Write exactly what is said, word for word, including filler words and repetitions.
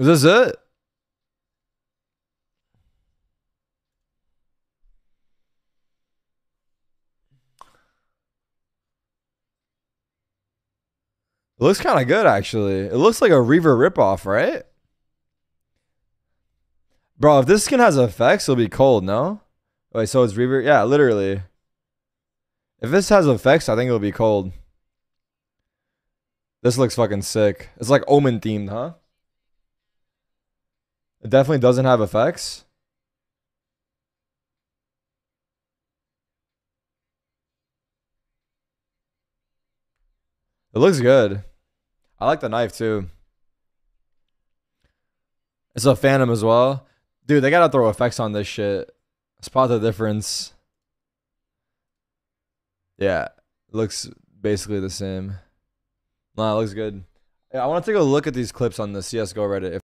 Is this it? It looks kind of good, actually. It looks like a Reaver ripoff, right? Bro, if this skin has effects, it'll be cold, no? Wait, so it's Reaver? Yeah, literally. If this has effects, I think it'll be cold. This looks fucking sick. It's like Omen themed, huh? It definitely doesn't have effects. It looks good. I like the knife too. It's a Phantom as well. Dude, they gotta throw effects on this shit. Spot the difference. Yeah, looks basically the same. Nah, it looks good. Yeah, I want to take a look at these clips on the C S G O Reddit. If